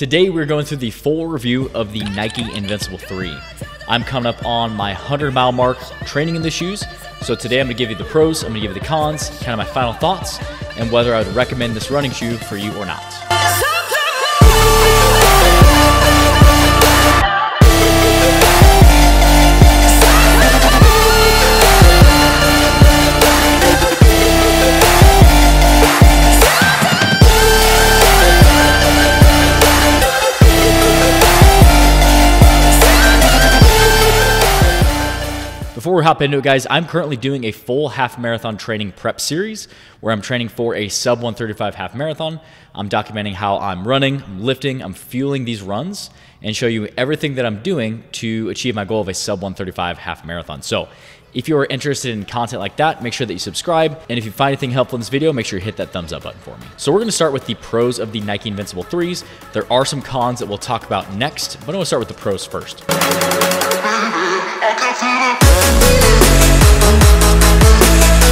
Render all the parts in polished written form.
Today we're going through the full review of the Nike Invincible 3. I'm coming up on my 100-mile mark training in the shoes, so today I'm going to give you the pros, I'm going to give you the cons, kind of my final thoughts, and whether I would recommend this running shoe for you or not. Before we hop into it, guys, I'm currently doing a full half marathon training prep series where I'm training for a sub 135 half marathon. I'm documenting how I'm running, I'm lifting, I'm fueling these runs, and show you everything that I'm doing to achieve my goal of a sub 135 half marathon. So if you are interested in content like that, make sure that you subscribe. And if you find anything helpful in this video, make sure you hit that thumbs up button for me. So we're going to start with the pros of the Nike Invincible 3s. There are some cons that we'll talk about next, but I'm going to start with the pros first.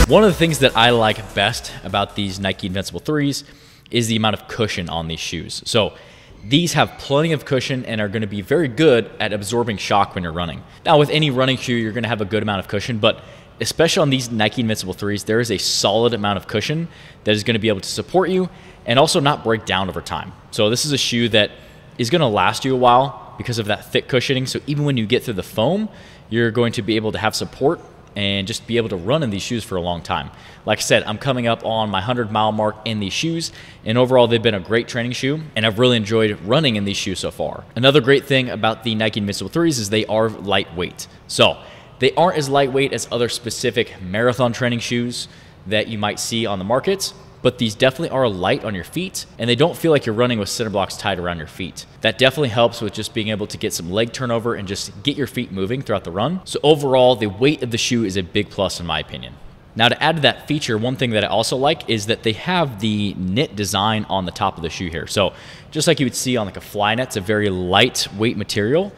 One of the things that I like best about these Nike Invincible 3s is the amount of cushion on these shoes. So these have plenty of cushion and are going to be very good at absorbing shock when you're running. Now with any running shoe, you're going to have a good amount of cushion, but especially on these Nike Invincible 3s, there is a solid amount of cushion that is going to be able to support you and also not break down over time. So this is a shoe that is going to last you a while because of that thick cushioning. So even when you get through the foam, you're going to be able to have support and just be able to run in these shoes for a long time. Like I said, I'm coming up on my 100-mile mark in these shoes, and overall they've been a great training shoe, and I've really enjoyed running in these shoes so far. Another great thing about the Nike Invincible 3s is they are lightweight. So they aren't as lightweight as other specific marathon training shoes that you might see on the markets, but these definitely are light on your feet, and they don't feel like you're running with center blocks tied around your feet. That definitely helps with just being able to get some leg turnover and just get your feet moving throughout the run. So overall, the weight of the shoe is a big plus in my opinion. Now to add to that feature, one thing that I also like is that they have the knit design on the top of the shoe here. So just like you would see on like a fly net, it's a very lightweight material,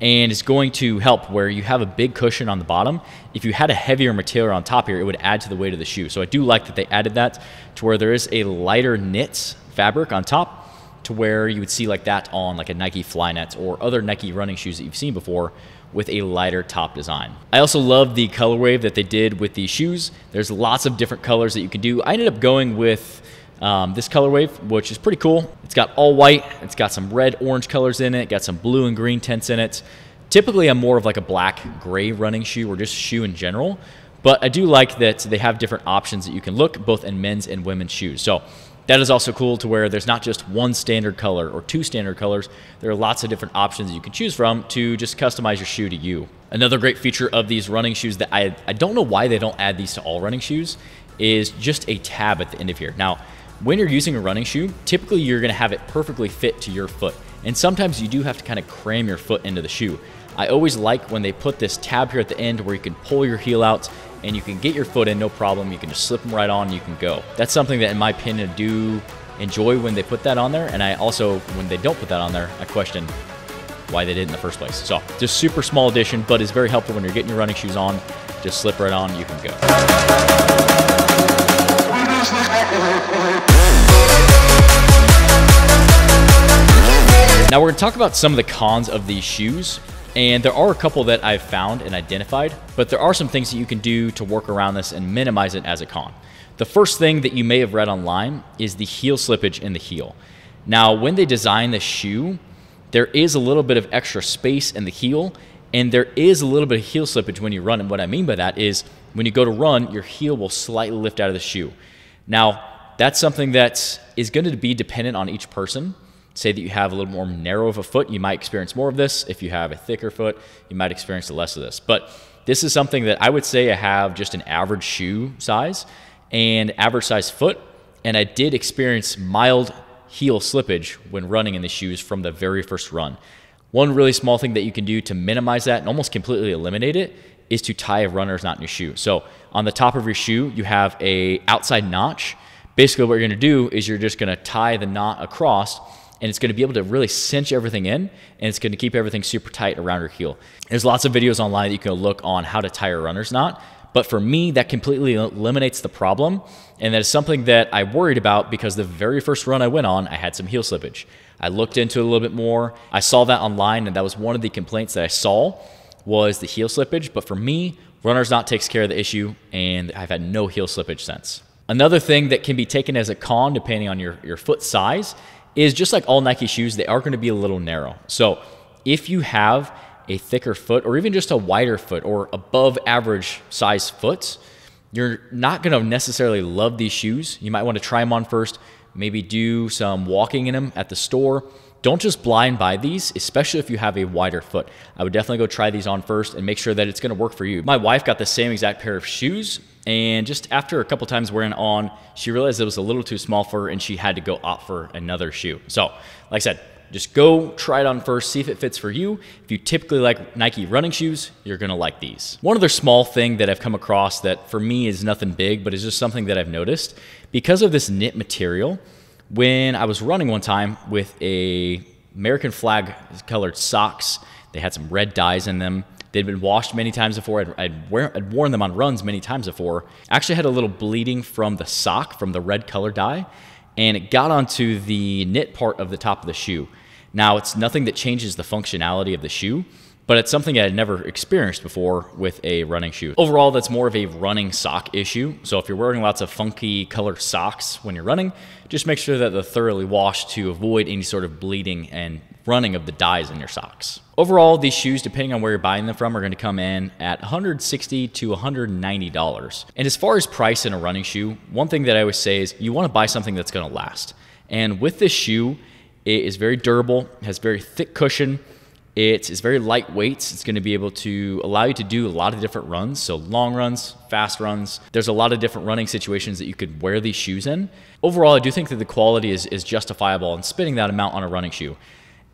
and it's going to help where you have a big cushion on the bottom. If you had a heavier material on top here, it would add to the weight of the shoe. So I do like that they added that to where there is a lighter knit fabric on top to where you would see like that on like a Nike Flyknit or other Nike running shoes that you've seen before with a lighter top design. I also love the color wave that they did with these shoes. There's lots of different colors that you can do. I ended up going with this color wave, which is pretty cool. It's got all white, it's got some red, orange colors in it, got some blue and green tints in it. Typically, I'm more of like a black, gray running shoe or just shoe in general, but I do like that they have different options that you can look both in men's and women's shoes. So that is also cool to where there's not just one standard color or two standard colors. There are lots of different options you can choose from to just customize your shoe to you. Another great feature of these running shoes that I don't know why they don't add these to all running shoes is just a tab at the end of here. Now, when you're using a running shoe, typically you're going to have it perfectly fit to your foot. And sometimes you do have to kind of cram your foot into the shoe. I always like when they put this tab here at the end where you can pull your heel out and you can get your foot in, no problem. You can just slip them right on and you can go. That's something that in my opinion I do enjoy when they put that on there. And I also, when they don't put that on there, I question why they did in the first place. So just super small addition, but it's very helpful when you're getting your running shoes on. Just slip right on, you can go. Now we're going to talk about some of the cons of these shoes, and there are a couple that I've found and identified, but there are some things that you can do to work around this and minimize it as a con. The first thing that you may have read online is the heel slippage in the heel. Now when they design the shoe, there is a little bit of extra space in the heel, and there is a little bit of heel slippage when you run, and what I mean by that is when you go to run, your heel will slightly lift out of the shoe. Now that's something that is going to be dependent on each person. Say that you have a little more narrow of a foot, you might experience more of this. If you have a thicker foot, you might experience less of this. But this is something that I would say I have just an average shoe size and average size foot, and I did experience mild heel slippage when running in the shoes from the very first run. One really small thing that you can do to minimize that and almost completely eliminate it is to tie a runner's knot in your shoe. So on the top of your shoe, you have an outside notch. Basically what you're gonna do is you're just gonna tie the knot across, and it's going to be able to really cinch everything in, and it's going to keep everything super tight around your heel. There's lots of videos online that you can look on how to tie a runner's knot, but for me, that completely eliminates the problem, and that is something that I worried about because the very first run I went on, I had some heel slippage. I looked into it a little bit more. I saw that online, and that was one of the complaints that I saw was the heel slippage. But for me, Runner's Knot takes care of the issue, and I've had no heel slippage since. Another thing that can be taken as a con, depending on your foot size, is just like all Nike shoes, they are going to be a little narrow. So if you have a thicker foot, or even just a wider foot, or above average size foot, you're not going to necessarily love these shoes. You might want to try them on first, maybe do some walking in them at the store. Don't just blind buy these, especially if you have a wider foot. I would definitely go try these on first and make sure that it's going to work for you. My wife got the same exact pair of shoes, and just after a couple times wearing on, she realized it was a little too small for her, and she had to go opt for another shoe. So, like I said, just go try it on first, see if it fits for you. If you typically like Nike running shoes, you're gonna like these. One other small thing that I've come across that for me is nothing big, but it's just something that I've noticed. Because of this knit material, when I was running one time with a American flag colored socks, they had some red dyes in them. They'd been washed many times before. I'd worn them on runs many times before. I actually had a little bleeding from the sock, from the red color dye, and it got onto the knit part of the top of the shoe. Now, it's nothing that changes the functionality of the shoe, but it's something I had never experienced before with a running shoe. Overall, that's more of a running sock issue. So if you're wearing lots of funky colored socks when you're running, just make sure that they're thoroughly washed to avoid any sort of bleeding and running of the dyes in your socks. Overall, these shoes, depending on where you're buying them from, are going to come in at $160 to $190. And as far as price in a running shoe, one thing that I always say is you want to buy something that's going to last. And with this shoe, it is very durable, has very thick cushion, it is very lightweight. It's going to be able to allow you to do a lot of different runs, so long runs, fast runs. There's a lot of different running situations that you could wear these shoes in. Overall, I do think that the quality is justifiable in spending that amount on a running shoe.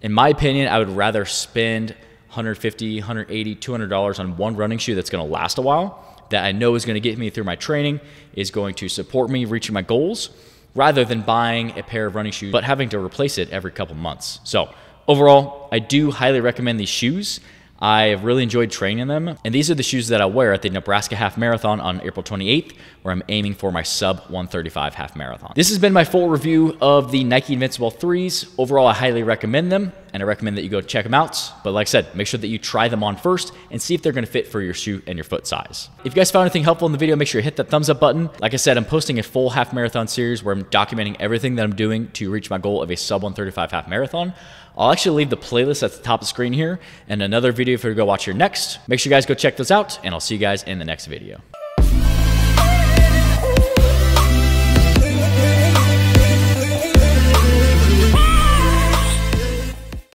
In my opinion, I would rather spend $150, $180, $200 on one running shoe that's going to last a while, that I know is going to get me through my training, is going to support me reaching my goals, rather than buying a pair of running shoes but having to replace it every couple months. So overall, I do highly recommend these shoes. I really enjoyed training them, and these are the shoes that I wear at the Nebraska Half Marathon on April 28th, where I'm aiming for my sub 135 half marathon. This has been my full review of the Nike Invincible 3s. Overall, I highly recommend them, and I recommend that you go check them out. But like I said, make sure that you try them on first and see if they're gonna fit for your shoe and your foot size. If you guys found anything helpful in the video, make sure you hit that thumbs up button. Like I said, I'm posting a full half marathon series where I'm documenting everything that I'm doing to reach my goal of a sub 135 half marathon. I'll actually leave the playlist at the top of the screen here and another video for you to go watch here next. Make sure you guys go check those out, and I'll see you guys in the next video.